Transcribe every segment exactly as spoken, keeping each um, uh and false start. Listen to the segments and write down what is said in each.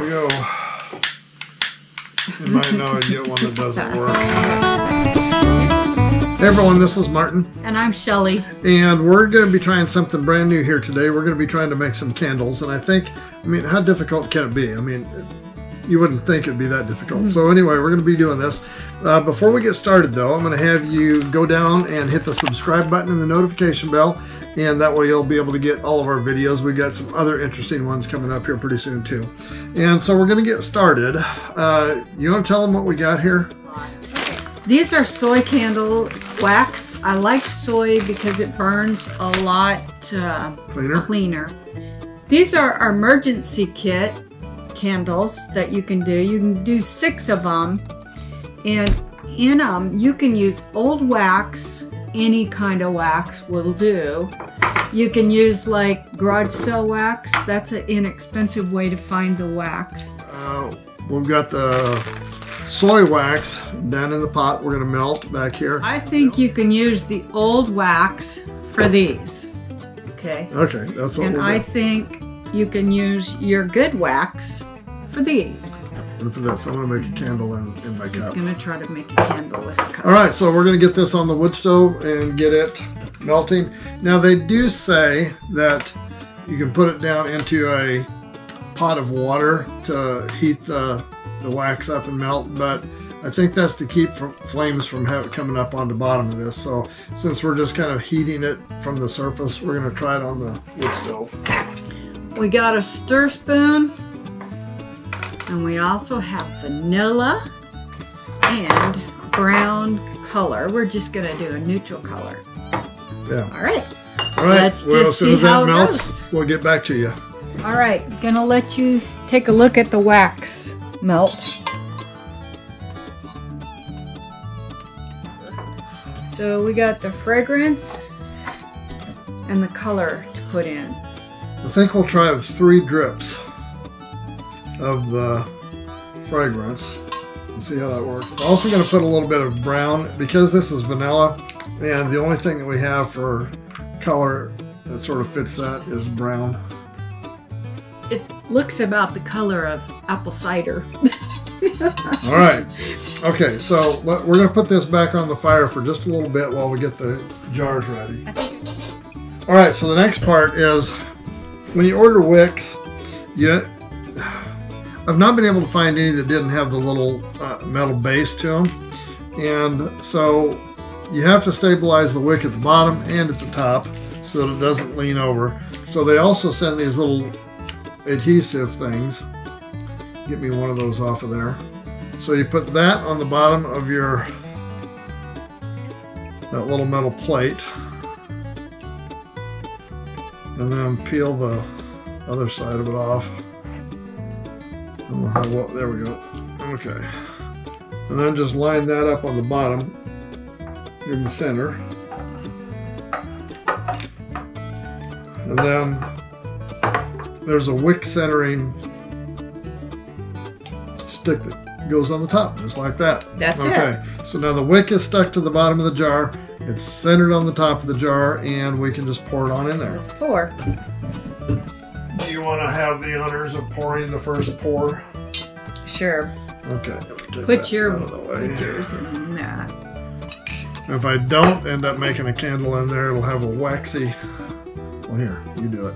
There we go. You might know you get one that doesn't work. Hey everyone, this is Martin. And I'm Shelley. And we're going to be trying something brand new here today. We're going to be trying to make some candles. And I think, I mean, how difficult can it be? I mean, you wouldn't think it'd be that difficult. Mm-hmm. So anyway, we're going to be doing this. Uh, before we get started though, I'm going to have you go down and hit the subscribe button and the notification bell. And that way you'll be able to get all of our videos. We've got some other interesting ones coming up here pretty soon too. And so we're going to get started. Uh, you want to tell them what we got here? These are soy candle wax. I like soy because it burns a lot uh, cleaner. cleaner. These are our emergency kit candles that you can do. You can do six of them. And in them, you can use old wax. Any kind of wax will do. You can use like garage sale wax. That's an inexpensive way to find the wax. Uh, we've got the soy wax down in the pot. We're gonna melt back here. I think you can use the old wax for these. Okay. Okay, that's what we're doing. And I think you can use your good wax for these. And for this, I'm going to make a candle in, in my cup. Just going to try to make a candle with a cup. All right, so we're going to get this on the wood stove and get it melting. Now, they do say that you can put it down into a pot of water to heat the, the wax up and melt, but I think that's to keep from, flames from have, coming up on the bottom of this. So since we're just kind of heating it from the surface, we're going to try it on the wood stove. We got a stir spoon. And we also have vanilla and brown color. We're just gonna do a neutral color. Yeah. All right. All right. Let's well, just as soon as that melts, goes. We'll get back to you. All right. Gonna let you take a look at the wax melt. So we got the fragrance and the color to put in. I think we'll try three drips of the fragrance and see how that works. I'm also going to put a little bit of brown because this is vanilla, and the only thing that we have for color that sort of fits that is brown. It looks about the color of apple cider. All right. Okay, so let, we're going to put this back on the fire for just a little bit while we get the jars ready. All right, so the next part is when you order wicks, you I've not been able to find any that didn't have the little uh, metal base to them. And so you have to stabilize the wick at the bottom and at the top so that it doesn't lean over. So they also send these little adhesive things. Get me one of those off of there. So you put that on the bottom of your, that little metal plate. And then peel the other side of it off. There we go. Okay. And then just line that up on the bottom in the center. And then there's a wick centering stick that goes on the top, just like that. That's it. Okay. So now the wick is stuck to the bottom of the jar. It's centered on the top of the jar, and we can just pour it on in there. Let's pour. Do you want to have the honors of pouring the first pour? Sure. Okay. Put your fingers in that. If I don't end up making a candle in there, it'll have a waxy. Well, here, you do it.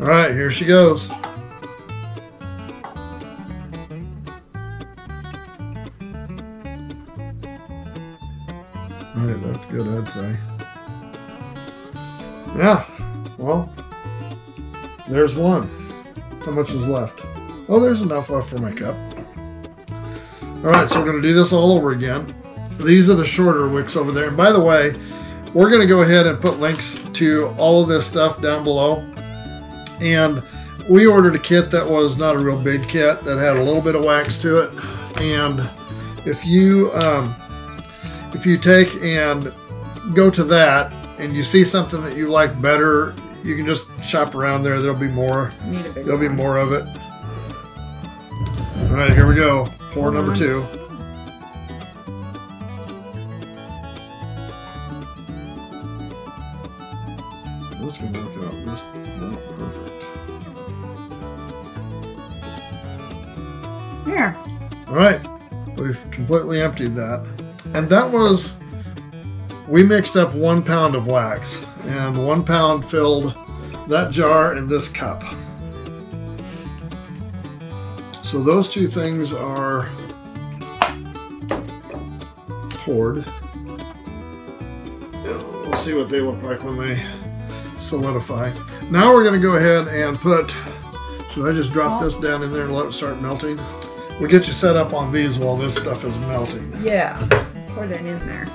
All right, here she goes. All right, that's good, I'd say. Yeah, well, there's one. How much is left? Oh, there's enough left for my cup. All right, so we're going to do this all over again. These are the shorter wicks over there. And by the way, we're going to go ahead and put links to all of this stuff down below. And we ordered a kit that was not a real big kit, that had a little bit of wax to it. And if you, um, if you take and go to that, and you see something that you like better, you can just shop around there. There'll be more. There'll one. be more of it. All right, here we go. Pour number two. This can work out just about perfect. There. All right. We've completely emptied that. And that was, we mixed up one pound of wax, and one pound filled that jar and this cup. So those two things are poured. We'll see what they look like when they solidify. Now we're going to go ahead and put, should I just drop this down in there and let it start melting? We'll get you set up on these while this stuff is melting. Yeah, pour that in there.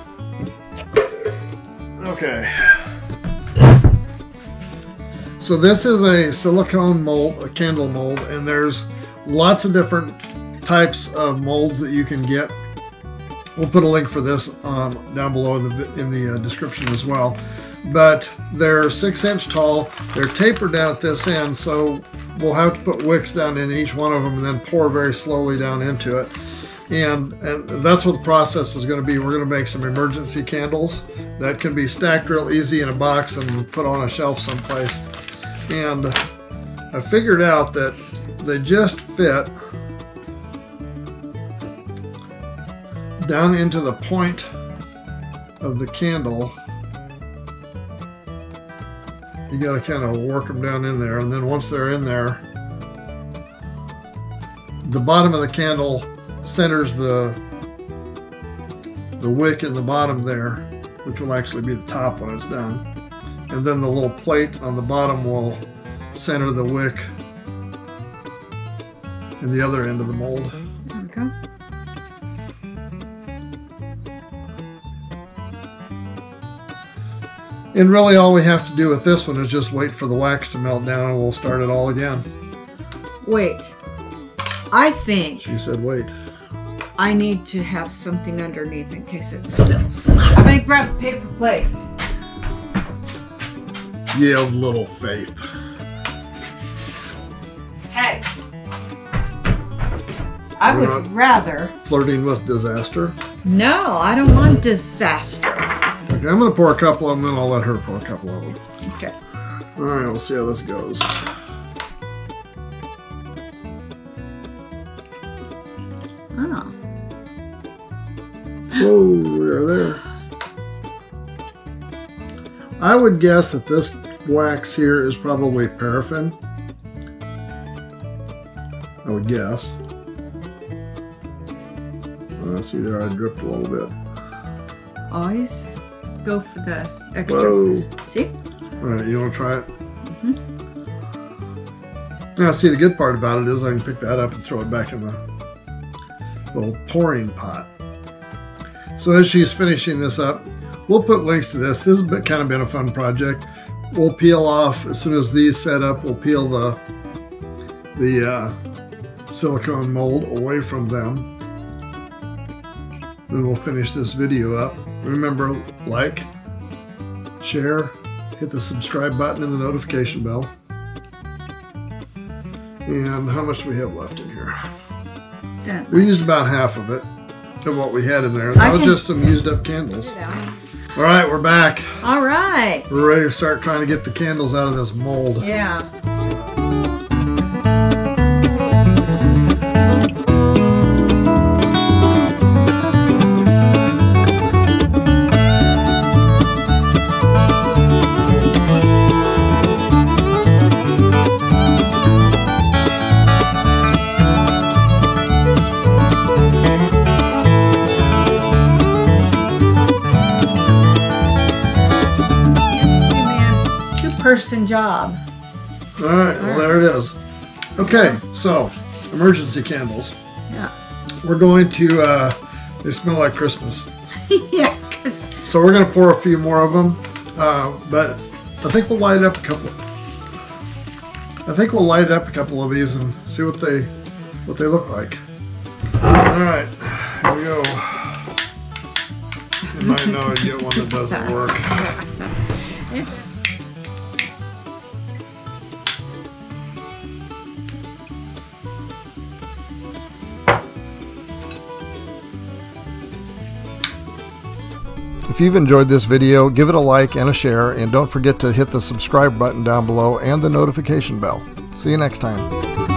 Okay. So this is a silicone mold, a candle mold, and there's lots of different types of molds that you can get. We'll put a link for this um, down below in the, in the uh, description as well. But they're six inch tall. They're tapered down at this end, so we'll have to put wicks down in each one of them and then pour very slowly down into it. And, and that's what the process is going to be. We're going to make some emergency candles that can be stacked real easy in a box and put on a shelf someplace. And I figured out that they just fit down into the point of the candle. You got to kind of work them down in there, and then once they're in there, the bottom of the candle centers the the wick in the bottom there, which will actually be the top when it's done, and then the little plate on the bottom will center the wick in the other end of the mold. Okay. And really all we have to do with this one is just wait for the wax to melt down and we'll start it all again. Wait. I think... She said wait. I need to have something underneath in case it spills. I'm going to grab a paper plate. Yield little Faith. Hey. I We're would rather... Flirting with disaster? No, I don't want disaster. Okay, I'm going to pour a couple of them, and I'll let her pour a couple of them. Okay. All right, we'll see how this goes. Oh. Whoa, we are there. I would guess that this wax here is probably paraffin. I would guess. Uh, see there, I dripped a little bit. Always go for the extra. Whoa. See? All right, you want to try it? Mm-hmm. Now, see, the good part about it is I can pick that up and throw it back in the little pouring pot. So as she's finishing this up, we'll put links to this. This has been, kind of been a fun project. We'll peel off, as soon as these set up, we'll peel the, the uh, silicone mold away from them. Then we'll finish this video up. Remember, like, share, hit the subscribe button and the notification bell. And how much do we have left in here? We used about half of it, of what we had in there. That was just some used up candles. All right, we're back. All right. We're ready to start trying to get the candles out of this mold. Yeah. Person job. All right, well there it is. Okay, so emergency candles. Yeah. We're going to, uh, they smell like Christmas. Yeah. Cause... So we're going to pour a few more of them, uh, but I think we'll light up a couple. I think we'll light up a couple of these and see what they, what they look like. All right, here we go. You might know and get one that doesn't work. Yeah. If you've enjoyed this video, give it a like and a share, and don't forget to hit the subscribe button down below and the notification bell. See you next time.